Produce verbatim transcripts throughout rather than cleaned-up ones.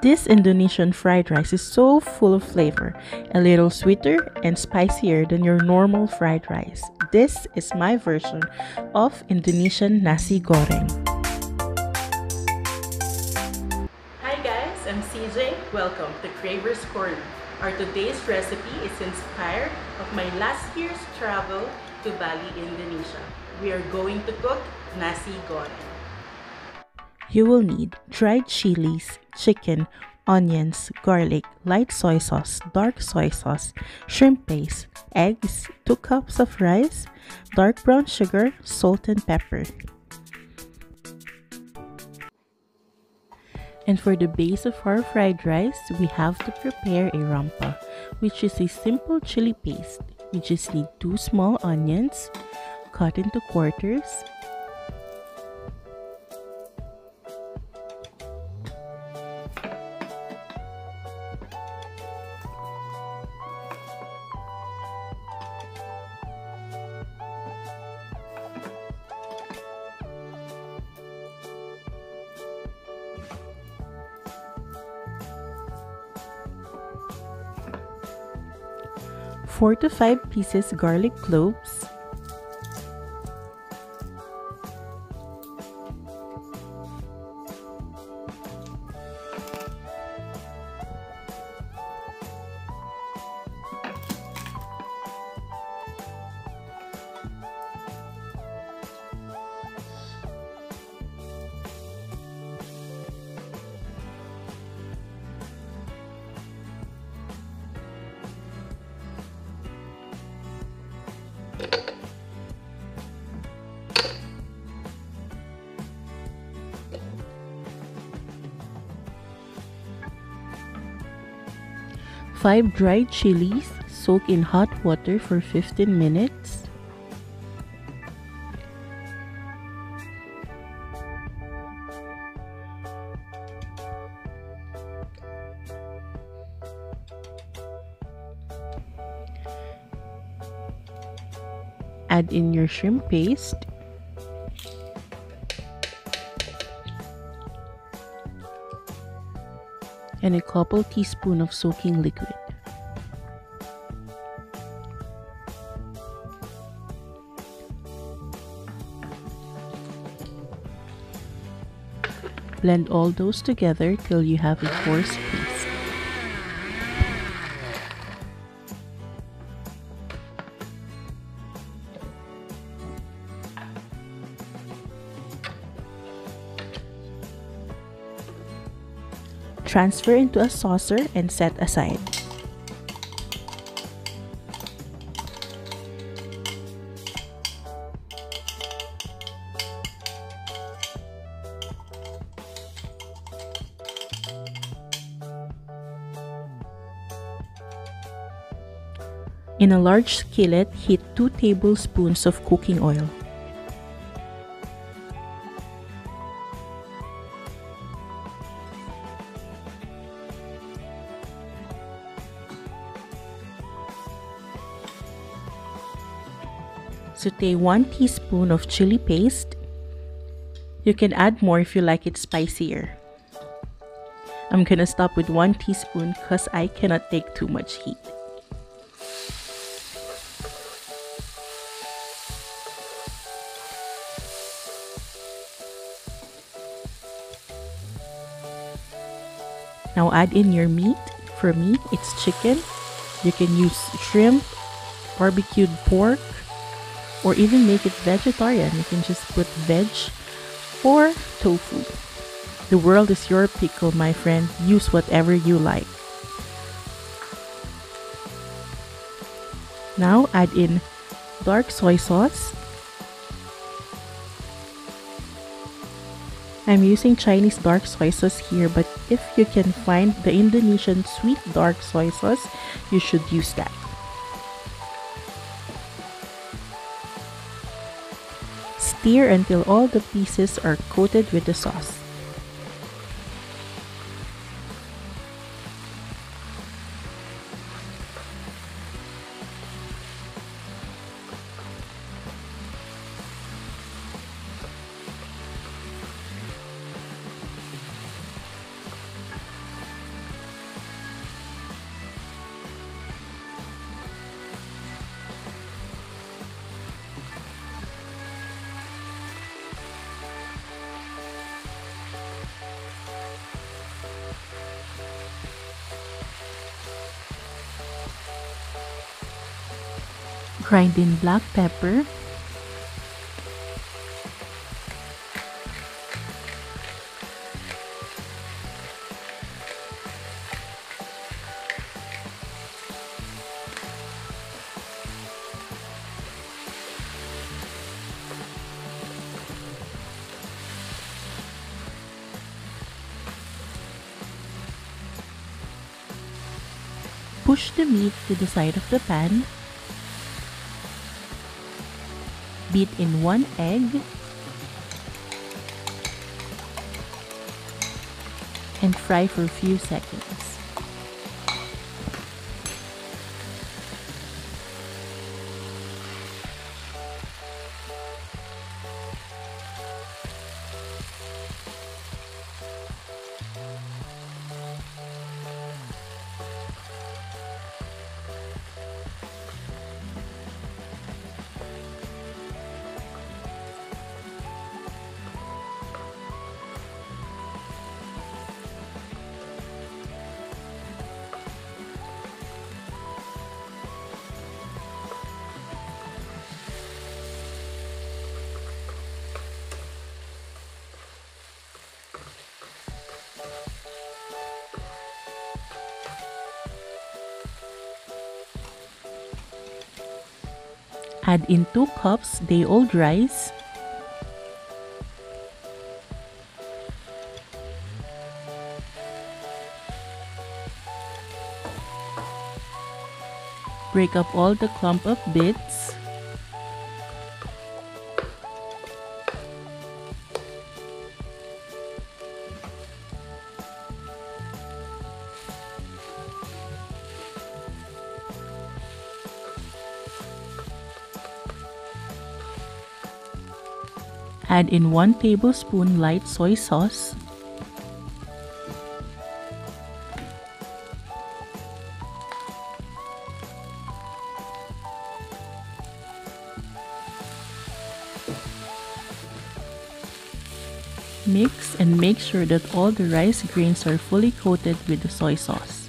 This Indonesian fried rice is so full of flavor, a little sweeter and spicier than your normal fried rice. This is my version of Indonesian nasi goreng. Hi guys, I'm C J. Welcome to Craver's Corner. Our today's recipe is inspired of my last year's travel to Bali, Indonesia. We are going to cook nasi goreng. You will need dried chilies, chicken, onions, garlic, light soy sauce, dark soy sauce, shrimp paste, eggs, two cups of rice, dark brown sugar, salt and pepper. And for the base of our fried rice, we have to prepare a rampa, which is a simple chili paste. You just need two small onions, cut into quarters, four to five pieces garlic cloves, five dried chilies, soak in hot water for fifteen minutes. Add in your shrimp paste. And a couple teaspoons of soaking liquid. Blend all those together till you have a coarse paste. Transfer into a saucer and set aside. In a large skillet, heat two tablespoons of cooking oil. Saute one teaspoon of chili paste. You can add more if you like it spicier. I'm gonna stop with one teaspoon because I cannot take too much heat. Now add in your meat. For me, it's chicken. You can use shrimp, barbecued pork, or even make it vegetarian. You can just put veg or tofu. The world is your pickle, my friend. Use whatever you like. Now add in dark soy sauce. I'm using Chinese dark soy sauce here, but if you can find the Indonesian sweet dark soy sauce, you should use that. Stir until all the pieces are coated with the sauce. grind in black pepper, push the meat to the side of the pan, beat in one egg, and fry for a few seconds. Add in two cups day-old rice, break up all the clump of bits, add in one tablespoon light soy sauce, mix and make sure that all the rice grains are fully coated with the soy sauce.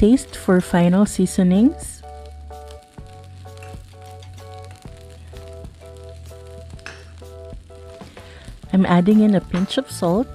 Taste for final seasonings. I'm adding in a pinch of salt,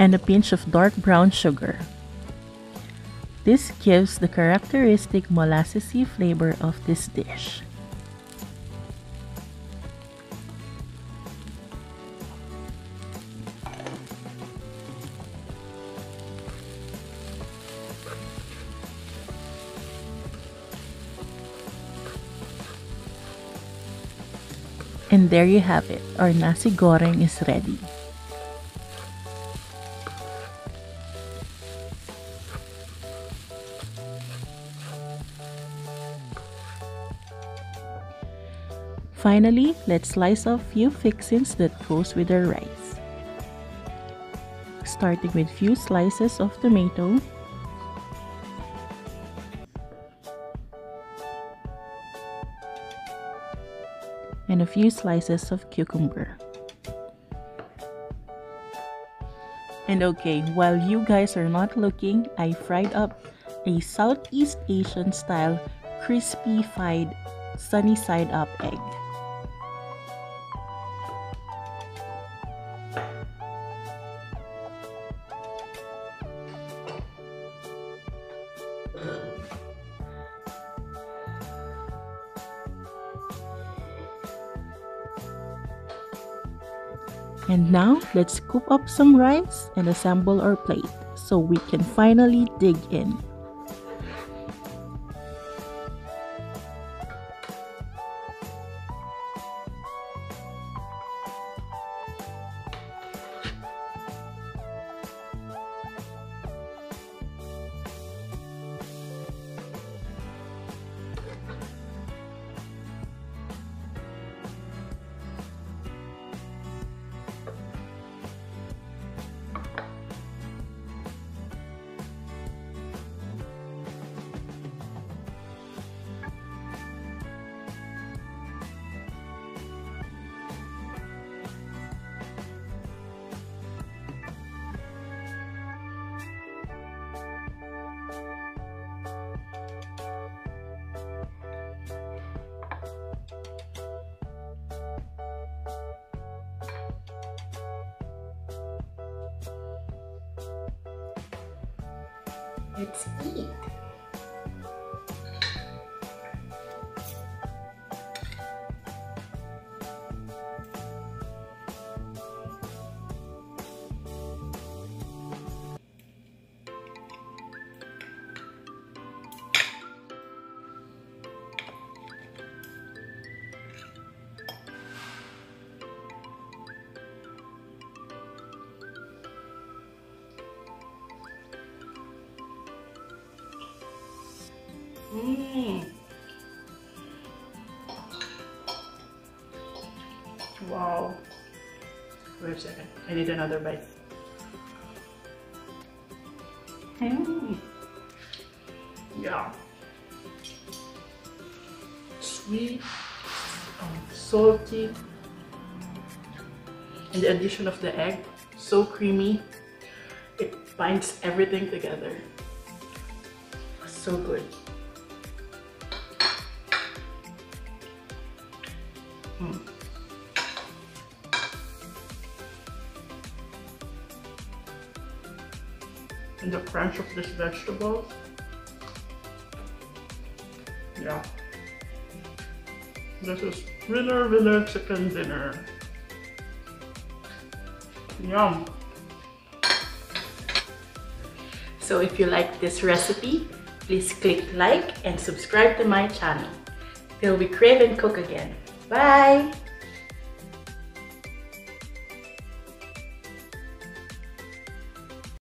and a pinch of dark brown sugar. This gives the characteristic molassesy flavor of this dish. And there you have it, our nasi goreng is ready. Finally, let's slice off few fixins that goes with our rice. Starting with few slices of tomato, and a few slices of cucumber. And okay, while you guys are not looking, I fried up a Southeast Asian style crispy fried sunny side up egg. And now, let's scoop up some rice and assemble our plate so we can finally dig in. Let's eat. Mm. Wow. Wait a second. I need another bite. Mm. Yeah. Sweet and salty. And the addition of the egg, so creamy. It binds everything together. So good. Mm. And the crunch of this vegetable, yeah, this is winner winner chicken dinner. Yum. So if you like this recipe, please click like and subscribe to my channel till we crave and cook again. Bye!